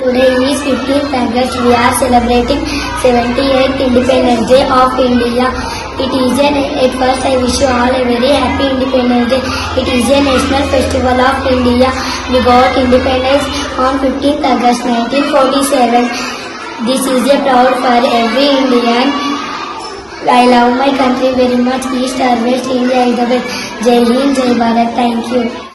Today is 15th August. We are celebrating 78th Independence Day of India. It is at first I wish you all a very happy Independence Day. It is a national festival of India. We got independence on 15th August 1947. This is a proud for every Indian. I love my country very much. East or West, India is the best. Jai Hind, Jai Bharat. Thank you.